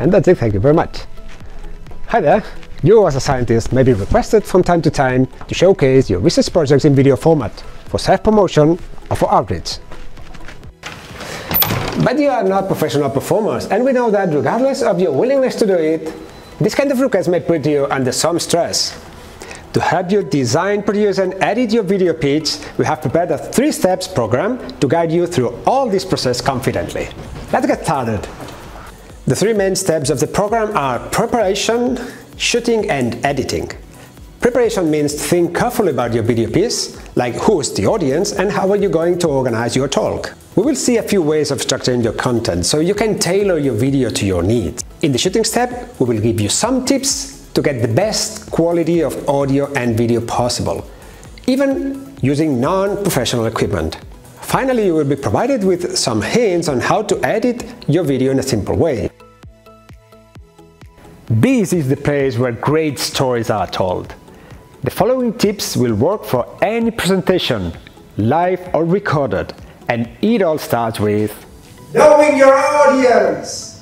And that's it, thank you very much. Hi there! You as a scientist may be requested from time to time to showcase your research projects in video format, for self-promotion or for outreach. But you are not professional performers, and we know that regardless of your willingness to do it, this kind of request may put you under some stress. To help you design, produce and edit your video pitch, we have prepared a 3-step program to guide you through all this process confidently. Let's get started! The 3 main steps of the program are preparation, shooting and editing. Preparation means think carefully about your video piece, like who is the audience and how are you going to organize your talk. We will see a few ways of structuring your content, so you can tailor your video to your needs. In the shooting step, we will give you some tips to get the best quality of audio and video possible, even using non-professional equipment. Finally, you will be provided with some hints on how to edit your video in a simple way. This is the place where great stories are told. The following tips will work for any presentation, live or recorded, and it all starts with knowing your audience!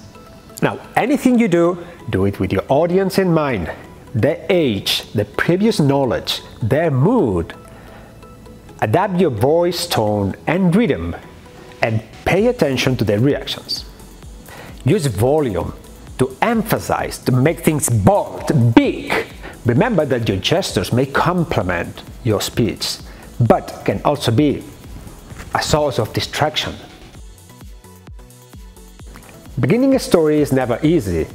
Now, anything you do, do it with your audience in mind, their age, their previous knowledge, their mood. Adapt your voice, tone and rhythm, and pay attention to their reactions. Use volume to emphasize, to make things bold, big. Remember that your gestures may complement your speech, but can also be a source of distraction. Beginning a story is never easy,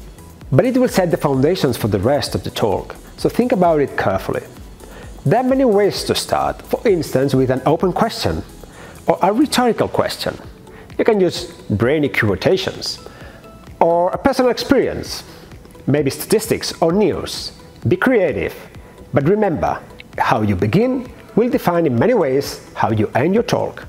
but it will set the foundations for the rest of the talk, so think about it carefully. There are many ways to start, for instance with an open question or a rhetorical question. You can use brainy quotations or a personal experience, maybe statistics or news. Be creative, but remember, how you begin will define in many ways how you end your talk.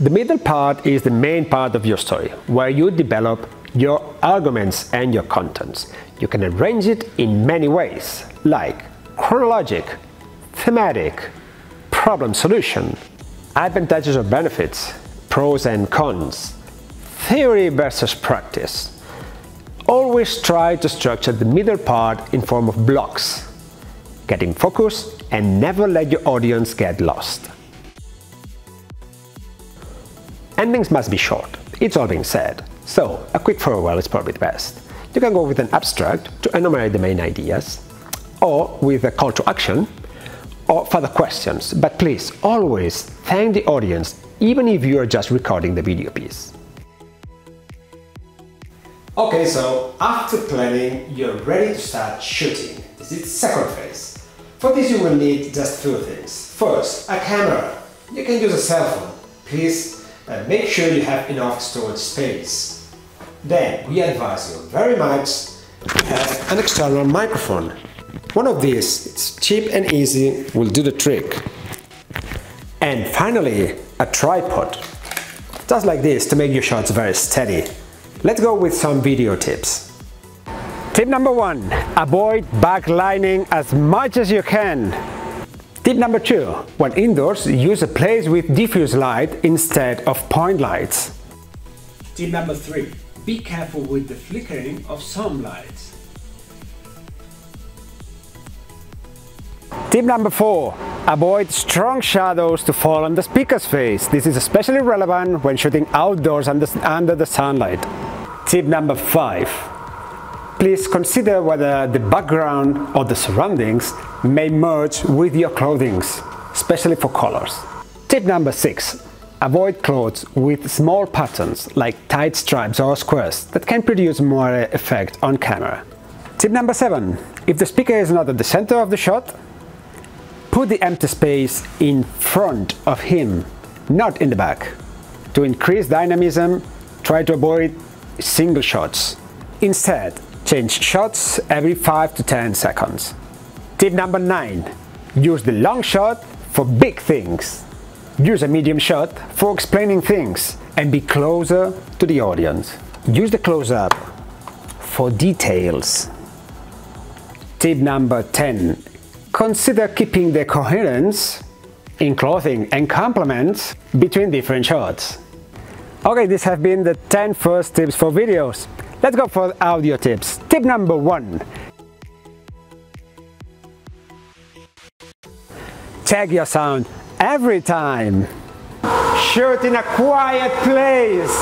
The middle part is the main part of your story, where you develop your arguments and your contents. You can arrange it in many ways, like chronologic, thematic, problem solution, advantages or benefits, pros and cons, theory versus practice. Always try to structure the middle part in form of blocks, get in focus and never let your audience get lost. Endings must be short, it's all been said, so a quick farewell is probably the best. You can go with an abstract to enumerate the main ideas, or with a call to action, or further questions, but please always thank the audience, even if you are just recording the video piece. Okay, so after planning, you're ready to start shooting. This is the second phase. For this you will need just 2 things. First, a camera. You can use a cell phone, please. And make sure you have enough storage space. Then we advise you very much to have an external microphone. One of these, it's cheap and easy, will do the trick. And finally, a tripod. Just like this to make your shots very steady. Let's go with some video tips. Tip number 1, avoid backlighting as much as you can. Tip number 2, when indoors, use a place with diffuse light instead of point lights. Tip number 3, be careful with the flickering of some lights. Tip number 4, avoid strong shadows to fall on the speaker's face. This is especially relevant when shooting outdoors under the sunlight. Tip number 5, please consider whether the background or the surroundings may merge with your clothing, especially for colors. Tip number 6. Avoid clothes with small patterns like tight stripes or squares that can produce more effect on camera. Tip number 7. If the speaker is not at the center of the shot, put the empty space in front of him, not in the back. To increase dynamism, try to avoid single shots. Instead, change shots every 5 to 10 seconds. Tip number 9. Use the long shot for big things. Use a medium shot for explaining things and be closer to the audience. Use the close-up for details. Tip number 10. Consider keeping the coherence in clothing and compliments between different shots. Okay, these have been the 10 first tips for videos. Let's go for audio tips. Tip number 1. Check your sound every time. Shoot in a quiet place.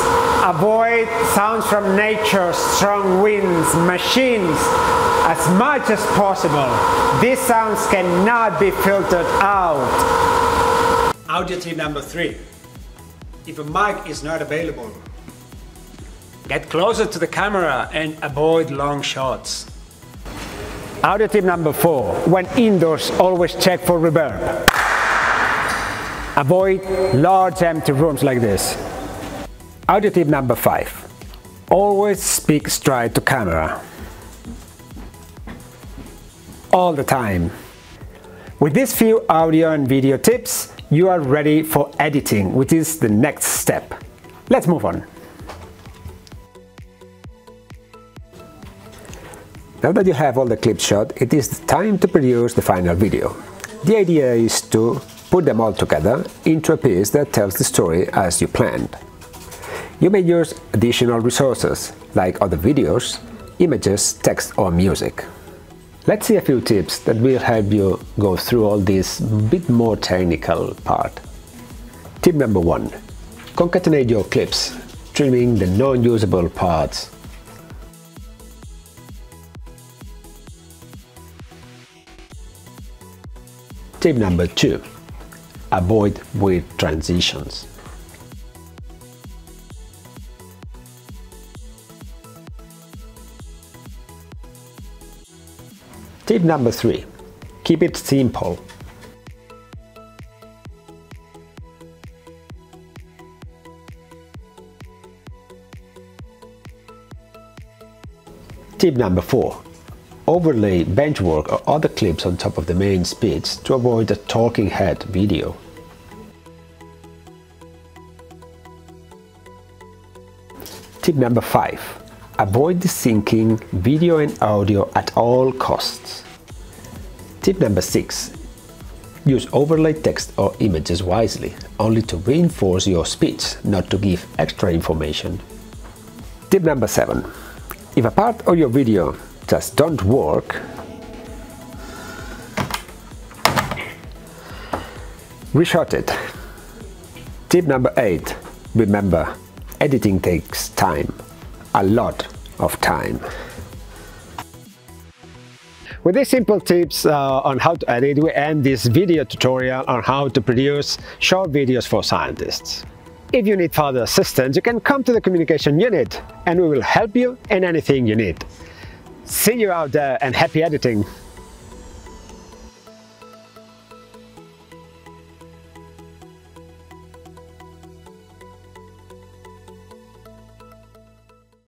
Avoid sounds from nature, strong winds, machines, as much as possible. These sounds cannot be filtered out. Audio tip number 3. If a mic is not available, get closer to the camera and avoid long shots. Audio tip number 4. When indoors, always check for reverb. Avoid large empty rooms like this. Audio tip number 5. Always speak straight to camera. All the time. With these few audio and video tips, you are ready for editing, which is the next step. Let's move on. Now that you have all the clips shot, it is time to produce the final video. The idea is to put them all together into a piece that tells the story as you planned. You may use additional resources, like other videos, images, text or music. Let's see a few tips that will help you go through all this bit more technical part. Tip number 1. Concatenate your clips, trimming the non-usable parts. Tip number 2. Avoid weird transitions. Tip number 3. Keep it simple. Tip number 4. Overlay benchwork or other clips on top of the main speech to avoid a talking head video. Tip number 5. Avoid syncing video and audio at all costs. Tip number 6. Use overlay text or images wisely, only to reinforce your speech, not to give extra information. Tip number 7. If a part of your video just don't work, reshot it. Tip number 8. Remember, editing takes time, a lot of time. With these simple tips on how to edit, we end this video tutorial on how to produce short videos for scientists. If you need further assistance, you can come to the communication unit and we will help you in anything you need. See you out there and happy editing!